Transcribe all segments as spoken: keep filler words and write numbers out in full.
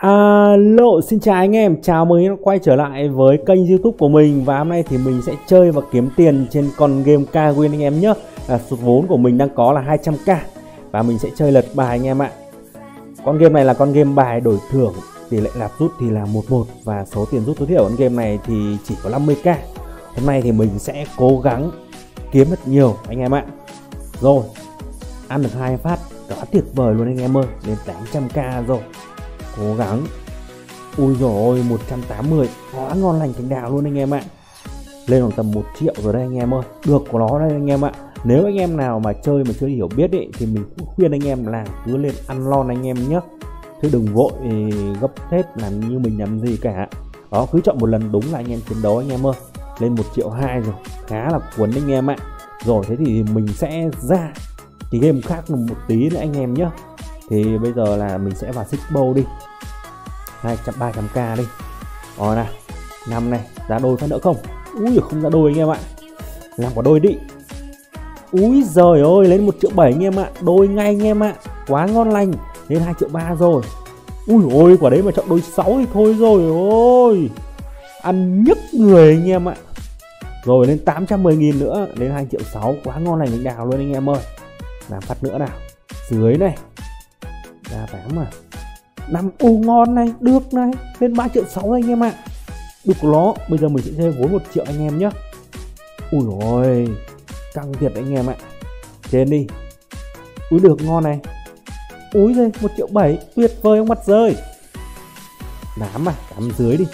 Alo, xin chào anh em, chào mừng quay trở lại với kênh YouTube của mình. Và hôm nay thì mình sẽ chơi và kiếm tiền trên con game Kwin anh em nhé. à, Sụt vốn của mình đang có là hai trăm k. Và mình sẽ chơi lật bài anh em ạ. Con game này là con game bài đổi thưởng. Tỷ lệ nạp rút thì là một một. Và số tiền rút tối thiểu con game này thì chỉ có năm mươi k. Hôm nay thì mình sẽ cố gắng kiếm thật nhiều anh em ạ. Rồi, ăn được hai phát quá tuyệt vời luôn anh em ơi. Lên tám trăm k rồi, cố gắng. Ui dồi ôi, một trăm tám mươi quá ngon lành cánh đào luôn anh em ạ. Lên khoảng tầm một triệu rồi đây anh em ơi, được của nó đây anh em ạ. Nếu anh em nào mà chơi mà chưa hiểu biết ấy, thì mình cũng khuyên anh em là cứ lên ăn lon anh em nhé, chứ đừng vội gấp hết làm như mình làm gì cả đó. Cứ chọn một lần đúng là anh em chiến đấu anh em ơi. Lên một triệu hai rồi, khá là cuốn anh em ạ. Rồi, thế thì mình sẽ ra cái game khác một tí nữa anh em nhé. Thì bây giờ là mình sẽ vào xích bowl đi, hai trăm ba trăm k đi. Rồi nè, năm này, ra đôi phát nữa không? Úi giời, không ra đôi anh em ạ. Làm quả đôi đi. Úi giời ơi, lên một triệu bảy anh em ạ, đôi ngay anh em ạ, quá ngon lành. Lên hai triệu ba rồi. Úi ôi, quả đấy mà chọn đôi sáu thì thôi rồi ôi, ăn nhức người anh em ạ. Rồi lên tám trăm mười nghìn nữa, lên hai triệu sáu, quá ngon lành đánh đào luôn anh em ơi. Làm phát nữa nào, dưới này ra tám à, năm ô ngon này, được này. Lên ba triệu sáu anh em ạ, được nó. Bây giờ mình sẽ chơi vốn một triệu anh em nhé. Ui rồi, căng thiệt anh em ạ. Trên đi. Úi được ngon này. Úi rồi, một triệu bảy, tuyệt vời không mặt rơi. Nám à, cắm dưới đi.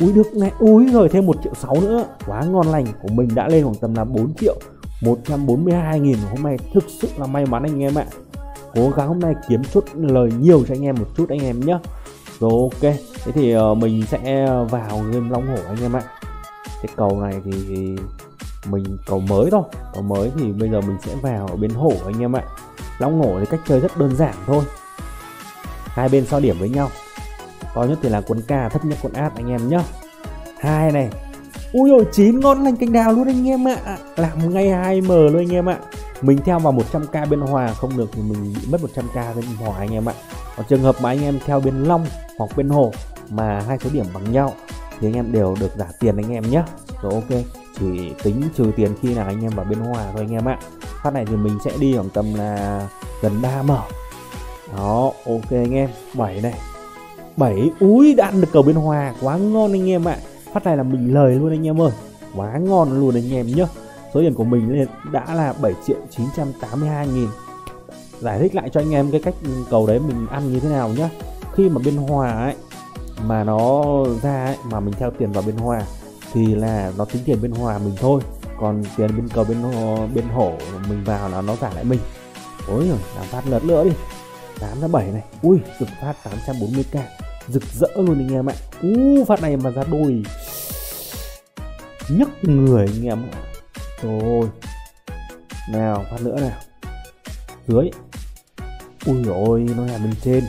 Úi được này, úi rồi, thêm một triệu sáu nữa, quá ngon lành. Của mình đã lên khoảng tầm là bốn triệu một trăm bốn mươi hai nghìn. Hôm nay thực sự là may mắn anh em ạ. Cố gắng hôm nay kiếm chút lời nhiều cho anh em một chút anh em nhé. Rồi ok, thế thì mình sẽ vào game long hổ anh em ạ. Cái cầu này thì mình cầu mới thôi. Cầu mới thì bây giờ mình sẽ vào bên hổ anh em ạ. Long hổ thì cách chơi rất đơn giản thôi. Hai bên so điểm với nhau. To nhất thì là quân ca, thấp nhất quân át anh em nhé. Hai này. Ui ôi, chín ngon lành cành đào luôn anh em ạ. Làm ngay hai m luôn anh em ạ. Mình theo vào một trăm k bên hòa, không được thì mình bị mất một trăm k bên hòa anh em ạ. Còn trường hợp mà anh em theo bên long hoặc bên hồ mà hai số điểm bằng nhau thì anh em đều được giả tiền anh em nhé. Rồi ok, chỉ tính trừ tiền khi nào anh em vào bên hòa thôi anh em ạ. Phát này thì mình sẽ đi khoảng tầm là gần ba m. Đó, ok anh em. bảy này. bảy, úi đã ăn được cầu bên hòa, quá ngon anh em ạ. Phát này là mình lời luôn anh em ơi, quá ngon luôn anh em nhé. Số tiền của mình đã là bảy triệu chín trăm tám mươi hai nghìn. Giải thích lại cho anh em cái cách cầu đấy mình ăn như thế nào nhé. Khi mà bên hòa ấy, mà nó ra ấy, mà mình theo tiền vào bên hòa thì là nó tính tiền bên hòa mình thôi. Còn tiền bên cầu bên bên hổ mình vào là nó trả lại mình. Ôi giời, làm phát lượt nữa đi. Tám ra bảy này. Ui, được phát tám trăm bốn mươi k. Rực rỡ luôn anh em ạ. Ú, phát này mà ra đôi nhức người anh em ạ. Rồi nào, phát nữa nào, dưới. Ui rồi, nó là bên trên.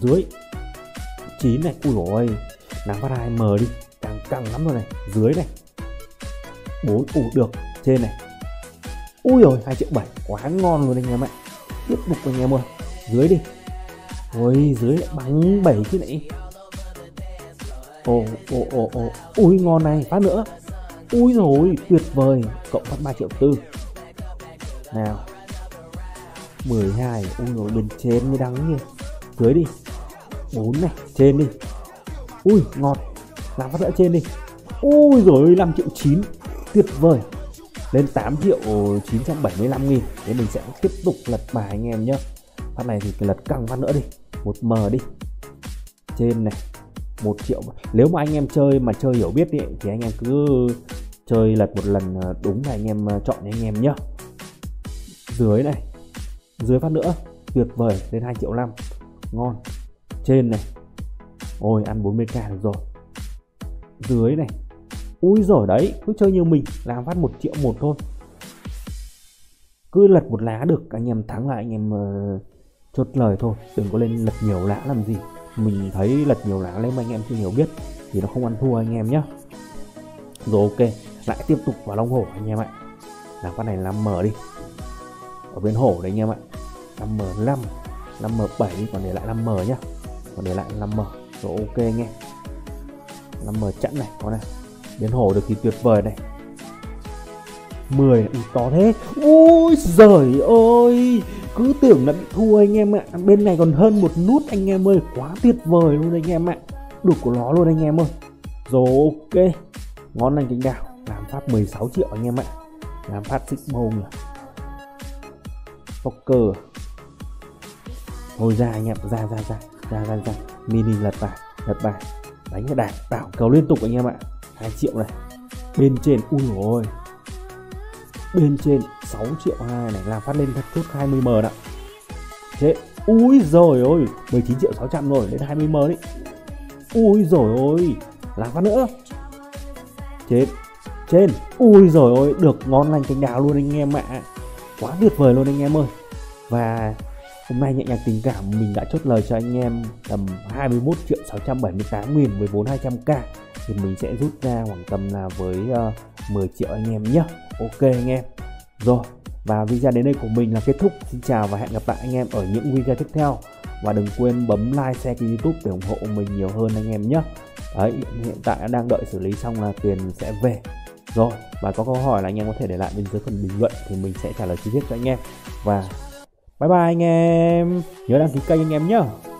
Dưới chín này. Ui rồi, làm phát hai m đi, càng căng lắm rồi này. Dưới này. Bốn, ủ được. Trên này. Ui rồi, hai triệu bảy, quá ngon luôn anh em ạ. Tiếp tục anh em ơi, dưới đi. Ôi, dưới lại bắn bảy chứ này. Ồ ồ ồ ồ, ui ngon này, phát nữa. Úi rồi, tuyệt vời, cộng phát ba triệu tư. Nào, mười hai, ui rồi, bên trên mới đắng nhỉ. Dưới đi. Bốn này, trên đi. Ui, ngọt, làm phát nữa trên đi. Ui rồi, năm triệu chín, tuyệt vời. Lên tám triệu chín trăm bảy mươi lăm nghìn. Thế mình sẽ tiếp tục lật bài anh em nhé. Phát này thì lật căng phát nữa đi, một m đi. Trên này. Một triệu. Nếu mà anh em chơi mà chơi hiểu biết ý, thì anh em cứ chơi lật một lần đúng là anh em chọn anh em nhé. Dưới này. Dưới phát nữa, tuyệt vời, lên hai triệu năm, ngon. Trên này. Ôi, ăn bốn mươi k được rồi. Dưới này. Úi giời đấy, cứ chơi như mình, làm phát một triệu một thôi. Cứ lật một lá được anh em thắng là anh em uh, chốt lời thôi, đừng có lên lật nhiều lá làm gì. Mình thấy lật nhiều lá nếu mà anh em chưa hiểu biết thì nó không ăn thua anh em nhé. Rồi ok, lại tiếp tục vào long hổ anh em ạ. Làm con này năm m đi. Ở bên hổ đấy anh em ạ. năm m năm, năm m bảy, còn để lại năm m nhá. và để lại năm mờ rồi, ok anh em. Năm mờ chẵn này, có này biến hổ được thì tuyệt vời này. Mười này, to thế. Ôi giời ơi, cứ tưởng là bị thua anh em ạ. Bên này còn hơn một nút anh em ơi, quá tuyệt vời luôn anh em ạ, đục của nó luôn anh em ơi. Rồi ok, ngon lành cánh đào, làm phát mười sáu triệu anh em ạ, làm phát xích bông rồi, poker. Thôi ra anh em, ra ra ra ra ra ra, mini lật bài, lật bài, đánh và đạt, tạo cầu liên tục anh em ạ. Hai triệu này, bên trên, ui rồi, bên trên sáu triệu hai này, làm phát lên thật chút hai mươi mờ đã. Thế, ui rồi ôi, mười chín triệu sáu trăm rồi, đến hai mươi mờ đấy. Ui rồi ôi, làm phát nữa. Chết, trên, ui rồi ôi, được ngon lành cánh đào luôn anh em ạ. Quá tuyệt vời luôn anh em ơi. Và hôm nay nhẹ nhàng tình cảm mình đã chốt lời cho anh em tầm hai mươi mốt triệu sáu trăm bảy mươi tám nghìn với vốn hai trăm k, thì mình sẽ rút ra khoảng tầm là với uh, mười triệu anh em nhé. Ok anh em. Rồi, và video đến đây của mình là kết thúc. Xin chào và hẹn gặp lại anh em ở những video tiếp theo. Và đừng quên bấm like, share kênh YouTube để ủng hộ mình nhiều hơn anh em nhé. Đấy, hiện tại đang đợi xử lý xong là tiền sẽ về. Rồi, và có câu hỏi là anh em có thể để lại bên dưới phần bình luận thì mình sẽ trả lời chi tiết cho anh em. Và bye bye anh em. Nhớ đăng ký kênh anh em nhé.